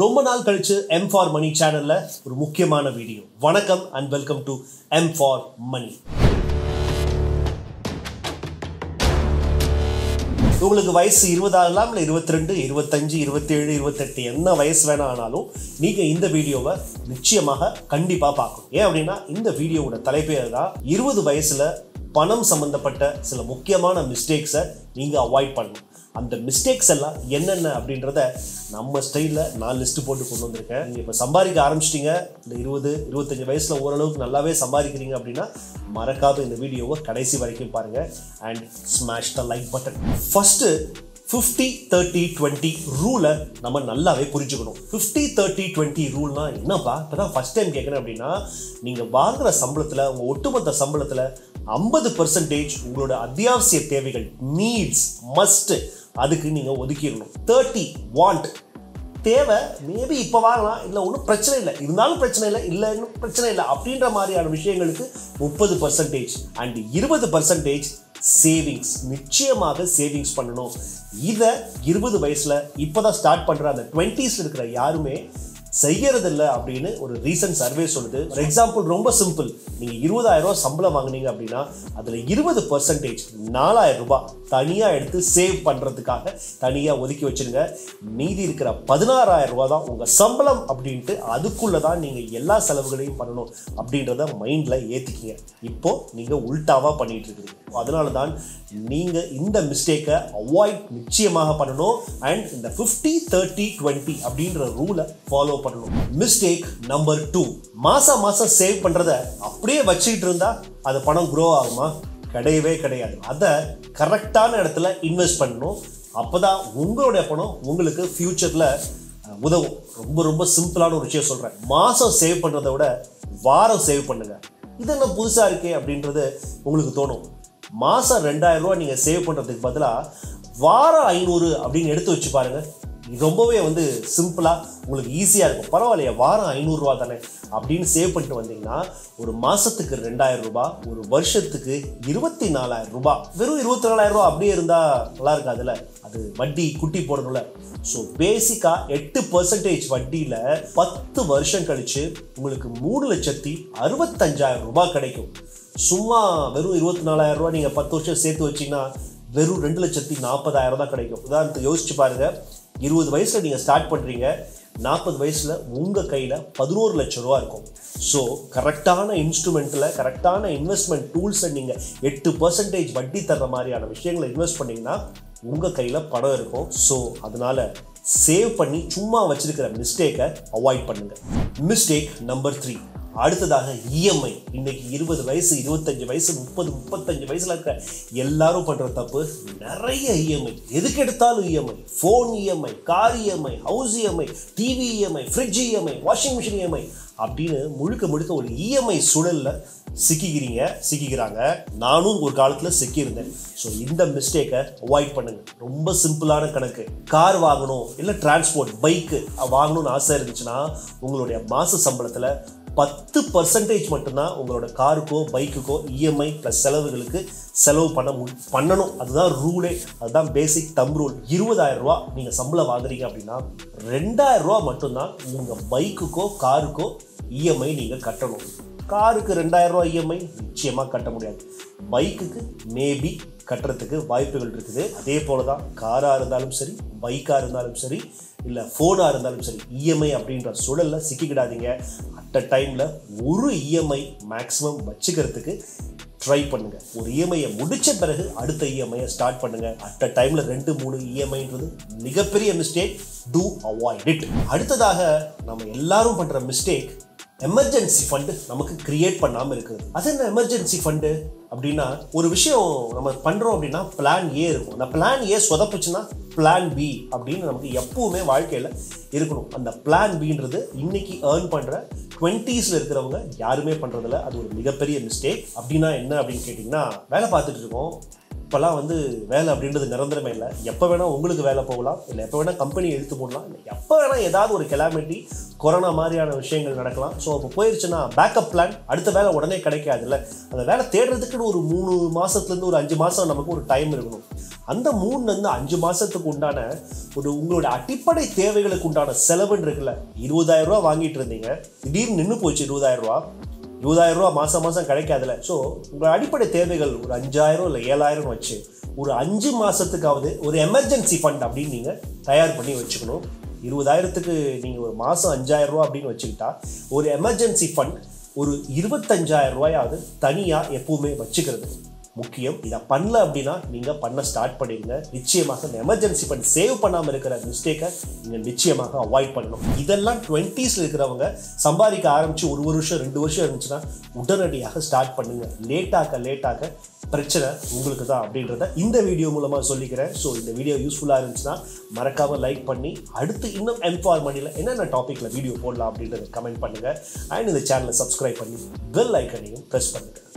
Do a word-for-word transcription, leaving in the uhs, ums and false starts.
Roman culture M for Money channel la oru mukkiyamaana video. Vanakkam and welcome to M for Money. உங்களுக்கு வயசு இருபது ஆகலாம், இல்லை இருபத்தி ரெண்டு, இருபத்தஞ்சு, இருபத்தி ஏழு, இருபத்தெட்டு, என்ன வயசு வேணா ஆனாலும் நீங்கள் இந்த வீடியோவை நிச்சயமாக கண்டிப்பாக பார்க்கணும். ஏன் அப்படின்னா இந்த வீடியோவோட தலைப்பே தான் இருபது வயசில் பணம் சம்பந்தப்பட்ட சில முக்கியமான மிஸ்டேக்ஸை நீங்கள் அவாய்ட் பண்ணணும். அந்த மிஸ்டேக்ஸ் எல்லாம் என்னென்ன அப்படின்றத நம்ம ஸ்டைலில் நான் லிஸ்ட்டு போட்டு கொண்டு வந்திருக்கேன். நீங்கள் இப்போ சம்பாதிக்க ஆரம்பிச்சிட்டிங்க, இல்லை இருபது இருபத்தஞ்சி வயசில் ஓரளவுக்கு நல்லாவே சம்பாதிக்கிறீங்க அப்படின்னா மறக்காத இந்த வீடியோவை கடைசி வரைக்கும் பாருங்கள் and smash the like button. First fifty thirty twenty ரூலை நம்ம நல்லாவே புரிஞ்சுக்கணும். ஃபிஃப்டி தேர்ட்டி டுவெண்ட்டி ரூல்னால் என்னப்பா? இப்போ தான் ஃபஸ்ட் டைம் கேட்குறேன். அப்படின்னா நீங்கள் வாங்குகிற சம்பளத்தில், உங்கள் ஒட்டுமொத்த சம்பளத்தில் ஐம்பது பர்சன்டேஜ் உங்களோட அத்தியாவசிய தேவைகள், நீட்ஸ், மஸ்ட்டு, அதுக்கு நீங்கள் ஒதுக்கிடணும். தேர்ட்டி வாண்ட், தேவை. மேபி இப்போ வாங்கலாம், இல்லை ஒன்றும் பிரச்சனை இல்லை, இருந்தாலும் பிரச்சனை இல்லை, இல்லை இன்னும் பிரச்சனை இல்லை அப்படின்ற மாதிரியான விஷயங்களுக்கு முப்பது பர்சன்டேஜ் அண்ட் இருபது பர்சன்டேஜ் சேவிங்ஸ். நிச்சயமாக சேவிங்ஸ் பண்ணணும். இதை இருபது வயசில் இப்போ தான் ஸ்டார்ட் பண்ணுற அந்த டுவெண்ட்டீஸில் இருக்கிற யாருமே செய்யறதில்லை அப்படின்னு ஒரு ரீசன்ட் சர்வே சொல்லுது. ஒரு எக்ஸாம்பிள் ரொம்ப சிம்பிள். நீங்கள் இருபதாயிரம் ரூபா சம்பளம் வாங்கினீங்க அப்படின்னா அதில் இருபது பர்சன்டேஜ் நாலாயிரம் ரூபாய் தனியாக எடுத்து சேவ் பண்ணுறதுக்காக தனியாக ஒதுக்கி வச்சுருங்க. மீதி இருக்கிற பதினாறாயிரம் ரூபா தான் உங்கள் சம்பளம் அப்படின்ட்டு அதுக்குள்ளே தான் நீங்கள் எல்லா செலவுகளையும் பண்ணணும் அப்படின்றத மைண்டில் ஏற்றிக்கிங்க. இப்போது நீங்கள் உல்டாவாக பண்ணிகிட்டு இருக்கிறீங்க. அதனால தான் நீங்கள் இந்த மிஸ்டேக்கை அவாய்ட் நிச்சயமாக பண்ணணும் அண்ட் இந்த ஃபிஃப்டி தேர்ட்டி டுவெண்ட்டி அப்படின்ற ரூலை ஃபாலோ பண்ணணும். மிஸ்டேக் நம்பர் டூ, மாசம் மாசம் சேவ் பண்ணுறத அப்படியே வச்சுக்கிட்டு இருந்தால் அது பணம் க்ரோ ஆகுமா? கிடையவே கிடையாது. அதை கரெக்டான இடத்துல இன்வெஸ்ட் பண்ணணும். அப்போ தான் உங்களுடைய பணம் உங்களுக்கு ஃப்யூச்சரில் உதவும். ரொம்ப ரொம்ப சிம்பிளான ஒரு விஷயம் சொல்கிறேன். மாதம் சேவ் பண்ணுறத விட வாரம் சேவ் பண்ணுங்கள். இதெல்லாம் புதுசாக இருக்கே அப்படின்றது உங்களுக்கு தோணும். மாதம் ரெண்டாயிரம் ரூபா நீங்கள் சேவ் பண்ணுறதுக்கு பதிலாக வாரம் ஐநூறு அப்படின்னு எடுத்து வச்சு பாருங்கள். ரொம்பவே வந்து சிம்பிளாக உங்களுக்கு ஈஸியாக இருக்கும். பரவாயில்லையா, வாரம் ஐநூறுரூவா தானே அப்படின்னு சேவ் பண்ணிட்டு வந்தீங்கன்னா ஒரு மாதத்துக்கு ரெண்டாயிரம் ரூபாய், ஒரு வருஷத்துக்கு இருபத்தி நாலாயிரம் ரூபாய். வெறும் இருபத்தி நாலாயிரம் ரூபா அப்படியே இருந்தால் நல்லா இருக்காதுல்ல, அது வட்டி குட்டி போடணும்ல. ஸோ பேசிக்காக எட்டு பர்சன்டேஜ் வட்டியில் பத்து வருஷம் கழித்து உங்களுக்கு மூணு லட்சத்தி அறுபத்தஞ்சாயிரம் ரூபாய் கிடைக்கும். சும்மா வெறும் இருபத்தி நாலாயிரம் ரூபா நீங்கள் பத்து வருஷம் சேர்த்து வச்சிங்கன்னா வெறும் ரெண்டு லட்சத்தி நாற்பதாயிரம் தான் கிடைக்கும். உதாரணத்துக்கு யோசிச்சு பாருங்கள். இருபது வயசில் நீங்கள் ஸ்டார்ட் பண்ணுறீங்க, நாற்பது வயசில் உங்கள் கையில் பதினோரு லட்சம் ரூபா இருக்கும். ஸோ கரெக்டான இன்ஸ்ட்ருமெண்ட்டில், கரெக்டான இன்வெஸ்ட்மெண்ட் டூல்ஸை நீங்கள் எட்டு பர்சன்டேஜ் வட்டி தர்ற மாதிரியான விஷயங்களை இன்வெஸ்ட் பண்ணிங்கன்னா உங்கள் கையில் பணம் இருக்கும். ஸோ அதனால் சேவ் பண்ணி சும்மா வச்சுருக்கிற மிஸ்டேக்கை அவாய்ட் பண்ணுங்கள். மிஸ்டேக் நம்பர் த்ரீ, அடுத்ததாக இஎம்ஐ. இன்றைக்கி இருபது வயசு, இருபத்தஞ்சி வயசு, முப்பது முப்பத்தஞ்சு வயசில் இருக்கிற எல்லாரும் பண்ணுற தப்பு நிறைய இஎம்ஐ. எதுக்கு எடுத்தாலும் EMI. Phone EMI, car EMI, house EMI, TV EMI, fridge EMI, washing machine EMI அப்படின்னு முழுக்க முழுக்க ஒரு இஎம்ஐ சூழலில் சிக்கிக்கிறீங்க, சிக்கிக்கிறாங்க. நானும் ஒரு காலத்தில் சிக்கியிருந்தேன். ஸோ இந்த மிஸ்டேக்கை அவாய்ட் பண்ணுங்கள். ரொம்ப சிம்பிளான கணக்கு. கார் வாங்கணும், இல்லை டிரான்ஸ்போர்ட் பைக்கு வாங்கணும்னு ஆசை இருந்துச்சுன்னா உங்களுடைய மாத சம்பளத்தில் பத்து பர்சன்டேஜ் மட்டும்தான் உங்களோட காருக்கோ பைக்குக்கோ இஎம்ஐ ப்ளஸ் செலவுகளுக்கு செலவு பண்ண பண்ணணும். அதுதான் ரூலே, அதுதான் பேசிக் தம் ரூல். இருபதாயிரம் ரூபா நீங்கள் சம்பளம் வாங்குறீங்க அப்படின்னா ரெண்டாயிரம் ரூபா மட்டும்தான் உங்கள் பைக்குக்கோ காருக்கோ இஎம்ஐ நீங்கள் கட்டணும். காருக்கு ரெண்டாயிரம் ரூபா இஎம்ஐ நிச்சயமாக கட்ட முடியாது. பைக்குக்கு மேபி கட்டுறதுக்கு வாய்ப்புகள் இருக்குது. அதே போல தான் காராக இருந்தாலும் சரி, பைக்காக இருந்தாலும் சரி, இல்லை ஃபோனாக இருந்தாலும் சரி, இஎம்ஐ அப்படின்ற சூழலில் சிக்கிக்கிடாதீங்க. அட் அ டைமில் ஒரு இஎம்ஐ மேக்ஸிமம் வச்சுக்கிறதுக்கு ட்ரை பண்ணுங்கள். ஒரு இஎம்ஐயை முடித்த பிறகு அடுத்த இஎம்ஐயை ஸ்டார்ட் பண்ணுங்கள். அட் அ டைமில் ரெண்டு மூணு இஎம்ஐன்றது மிகப்பெரிய மிஸ்டேக். Two avoid it. அடுத்ததாக நம்ம எல்லாரும் பண்ணுற மிஸ்டேக், எமர்ஜென்சி ஃபண்டு நமக்கு கிரியேட் பண்ணாமல் இருக்குது. அது என்ன எமர்ஜென்சி ஃபண்டு அப்படின்னா, ஒரு விஷயம் நம்ம பண்ணுறோம் அப்படின்னா பிளான் ஏ இருக்கும். அந்த பிளான் ஏ சொதப்புச்சுன்னா பிளான் பி அப்படின்னு நமக்கு எப்போவுமே வாழ்க்கையில் இருக்கணும். அந்த பிளான் பின்றது இன்றைக்கி ஏர்ன் பண்ணுற டுவெண்ட்டீஸில் இருக்கிறவங்க யாருமே பண்ணுறதில்ல. அது ஒரு மிகப்பெரிய மிஸ்டேக். அப்படின்னா என்ன அப்படின்னு கேட்டிங்கன்னா, வேலை பார்த்துட்டு இருக்கோம். இப்போலாம் வந்து வேலை அப்படின்றது நிரந்தரமே இல்லை. எப்போ வேணால் உங்களுக்கு வேலை போகலாம், இல்லை எப்போ வேணால் கம்பெனி எழுத்து போடலாம், இல்லை எப்போ வேணால் ஏதாவது ஒரு கெலாமிட்டி, கொரோனா மாதிரியான விஷயங்கள் நடக்கலாம். ஸோ அப்போ போயிடுச்சுன்னா பேக்கப் பிளான், அடுத்த வேலை உடனே கிடைக்காதுல்ல. அந்த வேலை தேடுறதுக்குன்னு ஒரு மூணு மாதத்துலேருந்து ஒரு அஞ்சு மாதம் நமக்கு ஒரு டைம் இருக்கணும். அந்த மூணுலேருந்து அஞ்சு மாதத்துக்கு உண்டான ஒரு உங்களோட அடிப்படை தேவைகளுக்கு உண்டான செலவுன்னு இருக்குல்ல, இருபதாயிரம் ரூபா வாங்கிட்டு இருந்தீங்க, திடீர்னு நின்று போச்சு இருபதாயிரம் ரூபா இருபதாயிரம் ரூபா மாதம் மாதம் கிடைக்காதுல. ஸோ உங்களோட அடிப்படை தேவைகள் ஒரு அஞ்சாயிரம் இல்லை ஏழாயிரம் வச்சு ஒரு அஞ்சு மாதத்துக்காவது ஒரு எமர்ஜென்சி ஃபண்ட் அப்படின்னு நீங்கள் தயார் பண்ணி வச்சுக்கணும். இருபதாயிரத்துக்கு நீங்கள் ஒரு மாதம் அஞ்சாயிரம் ரூபா அப்படின்னு வச்சுக்கிட்டா ஒரு எமர்ஜென்சி ஃபண்ட் ஒரு இருபத்தஞ்சாயிரம் ரூபாயாவது தனியாக எப்போவுமே வச்சுக்கிறது முக்கியம். இதை பண்ணல அப்படின்னா நீங்கள் பண்ண ஸ்டார்ட் பண்ணிடுங்க. நிச்சயமாக இந்த எமர்ஜென்சி ஃபண்ட் சேவ் பண்ணாமல் இருக்கிற மிஸ்டேக்கை நீங்கள் நிச்சயமாக அவாய்ட் பண்ணணும். இதெல்லாம் டுவெண்ட்டீஸில் இருக்கிறவங்க சம்பாதிக்க ஆரம்பித்து ஒரு வருஷம் ரெண்டு வருஷம் இருந்துச்சுன்னா உடனடியாக ஸ்டார்ட் பண்ணுங்கள். லேட்டாக லேட்டாக பிரச்சனை உங்களுக்கு தான் அப்படின்றத இந்த வீடியோ மூலமாக சொல்லிக்கிறேன். ஸோ இந்த வீடியோ யூஸ்ஃபுல்லாக இருந்துச்சுன்னா மறக்காமல் லைக் பண்ணி அடுத்து இன்னும் எம் ஃபார் மணியில் என்னென்ன டாப்பிக்கில் வீடியோ போடலாம் அப்படின்றத கமெண்ட் பண்ணுங்கள். அண்ட் இந்த சேனலை சப்ஸ்கிரைப் பண்ணி பெல் ஐக்கனையும் ப்ரெஸ் பண்ணுங்கள்.